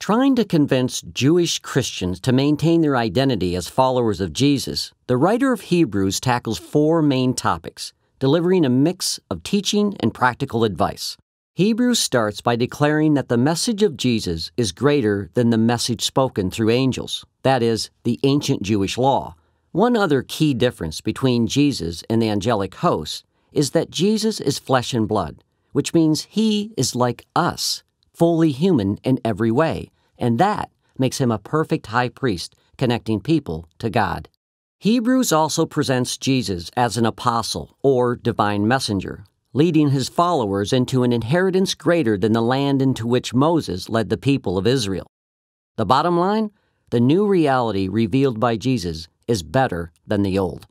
Trying to convince Jewish Christians to maintain their identity as followers of Jesus, the writer of Hebrews tackles four main topics, delivering a mix of teaching and practical advice. Hebrews starts by declaring that the message of Jesus is greater than the message spoken through angels, that is, the ancient Jewish law. One other key difference between Jesus and the angelic host is that Jesus is flesh and blood, which means he is like us, fully human in every way, and that makes him a perfect high priest, connecting people to God. Hebrews also presents Jesus as an apostle, or divine messenger, leading his followers into an inheritance greater than the land into which Moses led the people of Israel. The bottom line, the new reality revealed by Jesus is better than the old.